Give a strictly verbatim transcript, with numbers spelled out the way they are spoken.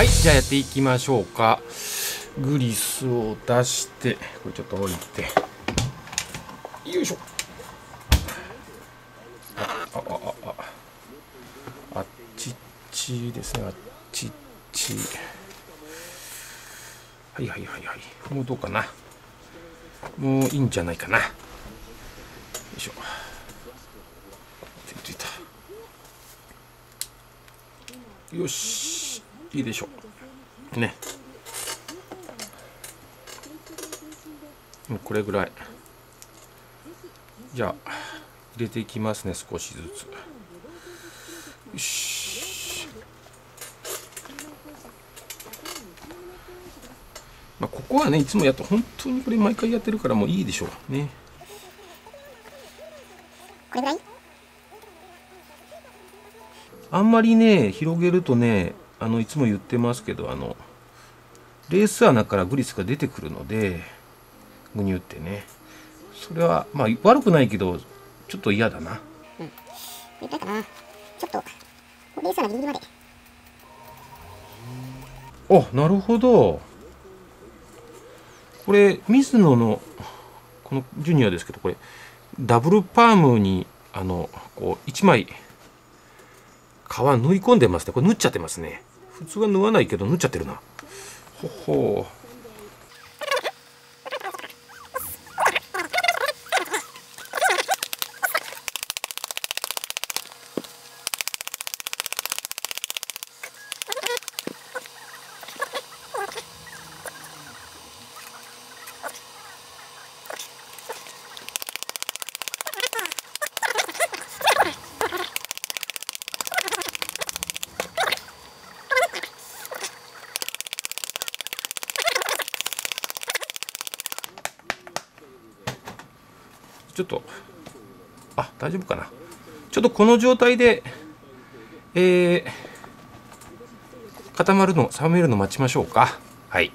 はい、じゃあやっていきましょうか。グリスを出して、これちょっと置いて。よいしょ。あ、あ、あ、あ、あっちっちですね、あっちっち。はいはいはいはい。もうどうかな。もういいんじゃないかな。よいしょ。ついた。よし。いいでしょう。ね。もうこれぐらい。じゃあ、入れていきますね、少しずつ。よし。まあ、ここはね、いつもやっと、本当にこれ毎回やってるから、もういいでしょう。ね。これぐらい？あんまりね、広げるとね、あのいつも言ってますけど、あのレース穴からグリスが出てくるので、ぐにゅってね、それはまあ悪くないけどちょっと嫌だな。うん、痛いかな。ちょっとレース穴ギリギリまで。あ、なるほど。これ水野のこのジュニアですけど、これダブルパームにあのこういちまい皮縫い込んでますね。これ縫っちゃってますね。普通は縫わないけど縫っちゃってるな。ほほう。ちょっと、あ、大丈夫かな。ちょっとこの状態で、えー、固まるの、冷めるの待ちましょうか。はい。